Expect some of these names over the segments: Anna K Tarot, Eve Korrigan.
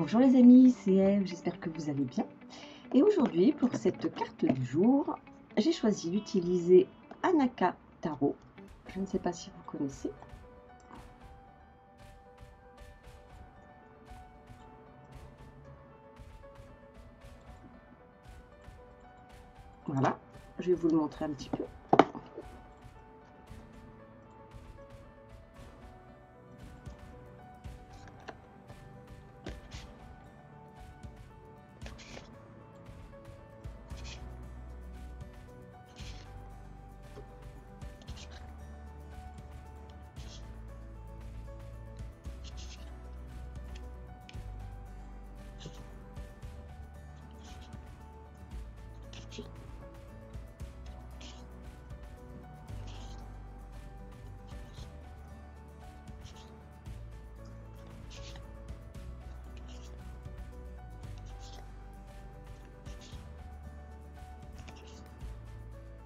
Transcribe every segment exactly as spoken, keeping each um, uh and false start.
Bonjour les amis, c'est Eve, j'espère que vous allez bien. Et aujourd'hui, pour cette carte du jour, j'ai choisi d'utiliser Anna K Tarot. Je ne sais pas si vous connaissez. Voilà, je vais vous le montrer un petit peu.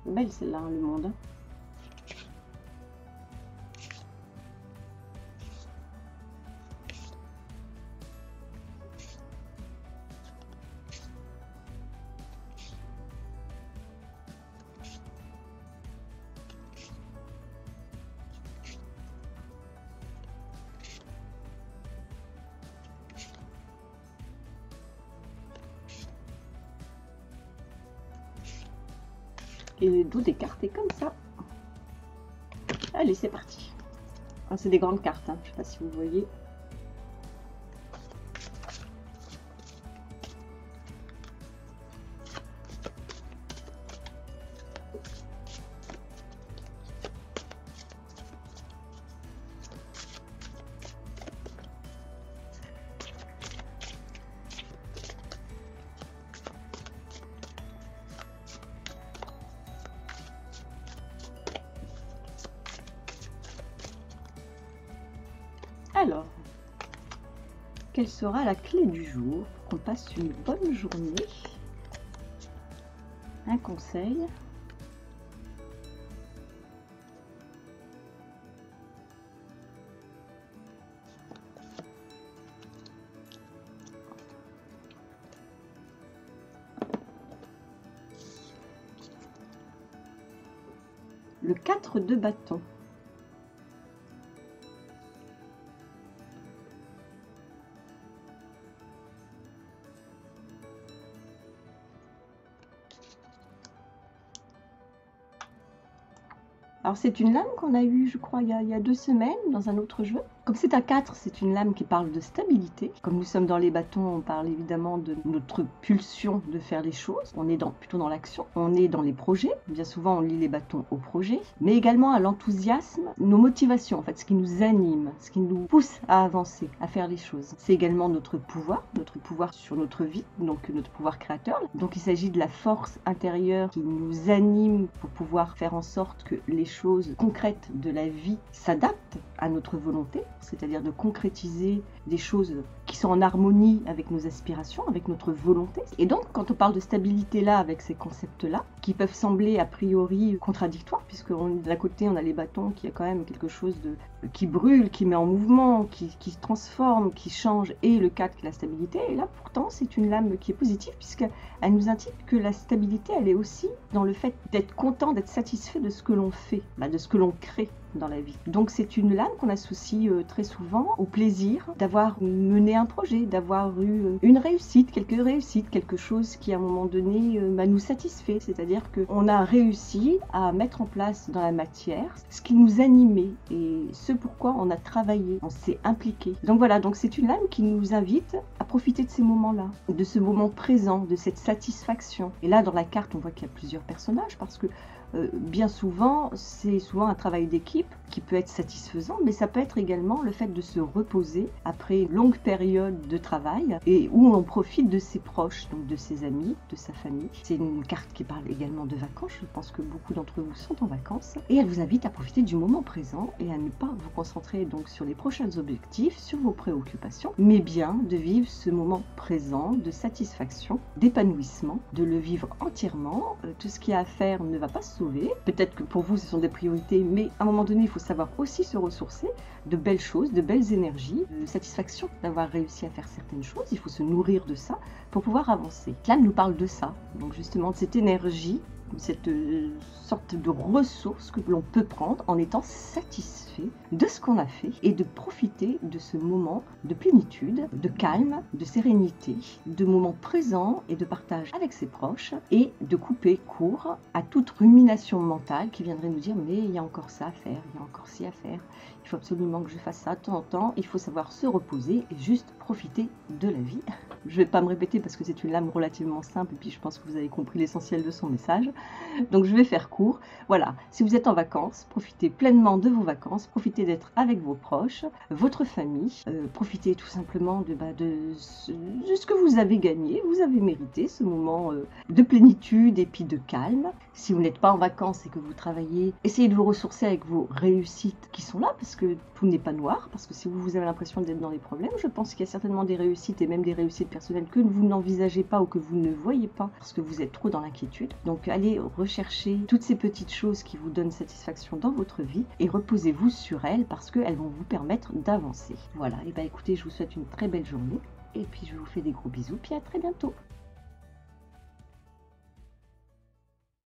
Belle celle-là, hein, le monde. Et le dos des cartes est comme ça. Allez, c'est parti. C'est des grandes cartes, hein. Je ne sais pas si vous voyez. Alors, quelle sera la clé du jour pour qu'on passe une bonne journée? Un conseil. Le quatre de bâton. Alors c'est une lame qu'on a eue, je crois, il y a, il y a deux semaines dans un autre jeu. Comme c'est à quatre, c'est une lame qui parle de stabilité. Comme nous sommes dans les bâtons, on parle évidemment de notre pulsion de faire les choses. On est dans, plutôt dans l'action, on est dans les projets. Bien souvent, on lie les bâtons au projet, mais également à l'enthousiasme, nos motivations, en fait, ce qui nous anime, ce qui nous pousse à avancer, à faire les choses. C'est également notre pouvoir, notre pouvoir sur notre vie, donc notre pouvoir créateur. Donc il s'agit de la force intérieure qui nous anime pour pouvoir faire en sorte que les choses concrètes de la vie s'adaptent à notre volonté, c'est-à-dire de concrétiser des choses qui sont en harmonie avec nos aspirations, avec notre volonté. Et donc, quand on parle de stabilité là, avec ces concepts-là, qui peuvent sembler a priori contradictoires, puisque d'un côté, on a les bâtons qui a quand même quelque chose de, qui brûle, qui met en mouvement, qui, qui se transforme, qui change, et le cadre qui est la stabilité. Et là, pourtant, c'est une lame qui est positive, puisqu'elle nous indique que la stabilité, elle est aussi dans le fait d'être content, d'être satisfait de ce que l'on fait, bah, de ce que l'on crée dans la vie. Donc c'est une lame qu'on associe euh, très souvent au plaisir d'avoir mené un projet, d'avoir eu euh, une réussite, quelques réussites, quelque chose qui à un moment donné euh, bah, nous satisfait, c'est-à-dire qu'on a réussi à mettre en place dans la matière ce qui nous animait et ce pourquoi on a travaillé, on s'est impliqué. Donc voilà, donc c'est une lame qui nous invite à profiter de ces moments-là, de ce moment présent, de cette satisfaction. Et là dans la carte on voit qu'il y a plusieurs personnages parce que euh, bien souvent c'est souvent un travail d'équipe qui peut être satisfaisant, mais ça peut être également le fait de se reposer après une longue période de travail et où on profite de ses proches, donc de ses amis, de sa famille. C'est une carte qui parle également de vacances, je pense que beaucoup d'entre vous sont en vacances et elle vous invite à profiter du moment présent et à ne pas vous concentrer donc sur les prochains objectifs, sur vos préoccupations, mais bien de vivre ce moment présent de satisfaction, d'épanouissement, de le vivre entièrement. Tout ce qu'il y a à faire ne va pas se sauver. Peut-être que pour vous, ce sont des priorités, mais à un moment donné, il faut savoir aussi se ressourcer de belles choses, de belles énergies, de satisfaction d'avoir réussi à faire certaines choses. Il faut se nourrir de ça pour pouvoir avancer. L'âme nous parle de ça, donc justement de cette énergie, cette sorte de ressource que l'on peut prendre en étant satisfait de ce qu'on a fait et de profiter de ce moment de plénitude, de calme, de sérénité, de moments présents et de partage avec ses proches et de couper court à toute rumination mentale qui viendrait nous dire mais il y a encore ça à faire, il y a encore ci à faire, il faut absolument que je fasse ça de temps en temps, il faut savoir se reposer et juste profiter de la vie. Je ne vais pas me répéter parce que c'est une lame relativement simple et puis je pense que vous avez compris l'essentiel de son message. Donc je vais faire court. Voilà, si vous êtes en vacances, profitez pleinement de vos vacances, profitez d'être avec vos proches, votre famille, euh, profitez tout simplement de, bah, de, ce, de ce que vous avez gagné, vous avez mérité ce moment euh, de plénitude et puis de calme. Si vous n'êtes pas en vacances et que vous travaillez, essayez de vous ressourcer avec vos réussites qui sont là parce que tout n'est pas noir, parce que si vous, vous avez l'impression d'être dans les problèmes, je pense qu'il y a certainement des réussites et même des réussites personnelles que vous n'envisagez pas ou que vous ne voyez pas parce que vous êtes trop dans l'inquiétude. Donc allez rechercher toutes ces petites choses qui vous donnent satisfaction dans votre vie et reposez-vous sur elles parce qu'elles vont vous permettre d'avancer. Voilà, et bien écoutez, je vous souhaite une très belle journée et puis je vous fais des gros bisous, puis à très bientôt.